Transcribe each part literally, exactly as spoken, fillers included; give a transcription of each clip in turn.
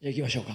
じゃあ行きましょうか。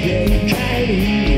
We'll be right back.